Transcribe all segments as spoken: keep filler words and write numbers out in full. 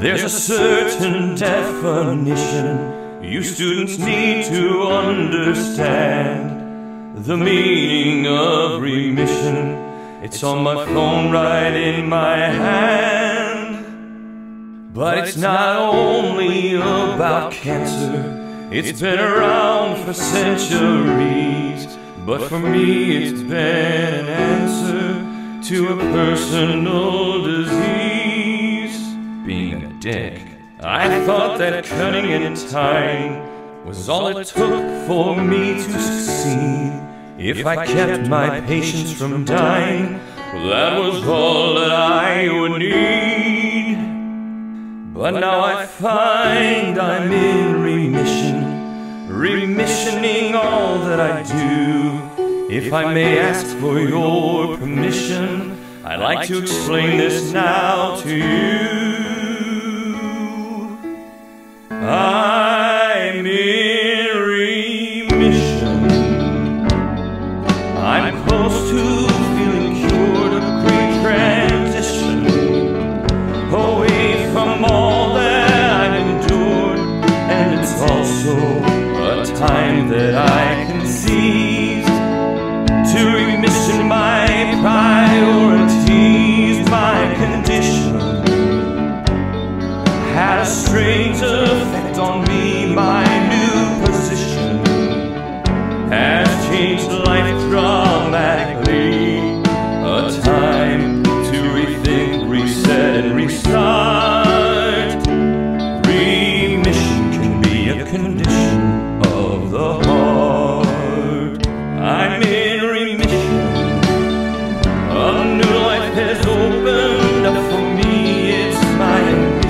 There's a certain definition you students need to understand. The meaning of remission, it's on my phone right in my hand. But it's not only about cancer, it's been around for centuries. But for me it's been an answer to a personal disease. Being a dick, I thought that cutting in time was all it took for me to succeed. If I kept my patients from dying, well, that was all that I would need. But now I find I'm in remission, remissioning all that I do. If I may ask for your permission, I'd like to explain this now to you. I'm in remission. I'm close to feeling cured of a great transition, away from all that I've endured. And it's also a time that I can seize to remission my priorities, my condition had a strange effect on me. My new position has changed life dramatically. A time to rethink, reset, and restart. Remission can be a condition of the heart. I'm in remission. A new life has opened up for me. It's my ambition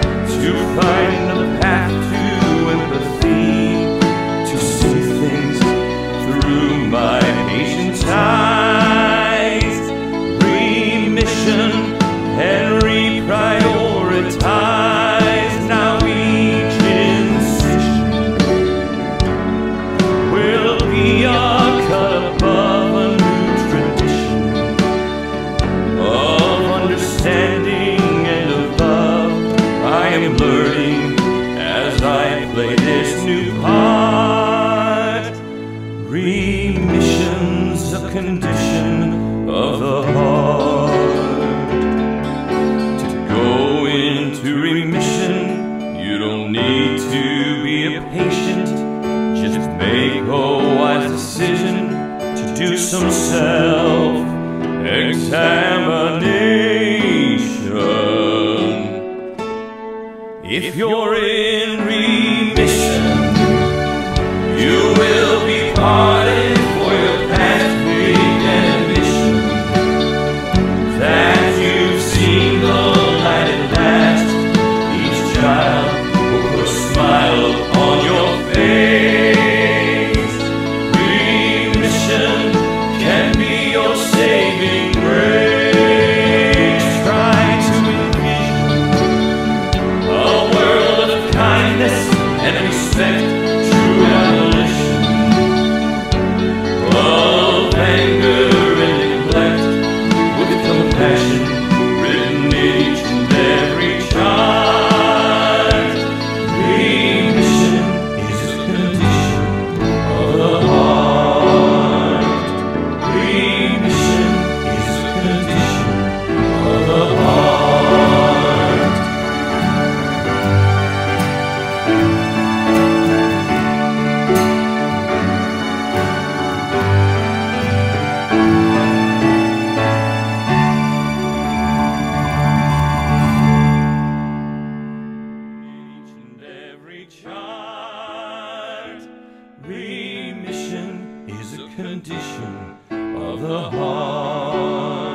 to find the path to empathy, to see things through my patient's eyes. Remission and reprioritize. Learning as I play this new part. Remission's a condition of the heart. To go into remission, you don't need to be a patient. Just make a wise decision to do some self-examination. If you're in remission, you will be pardoned for your past great ambition. That you've seen the light at last, each child will put a smile upon your face. Remission can be your saving grace. And expect true abolition of anger and neglect, with compassion written in each and every child. Remission is a condition of the heart. Remission is a condition of the heart. Remission is a condition of the heart.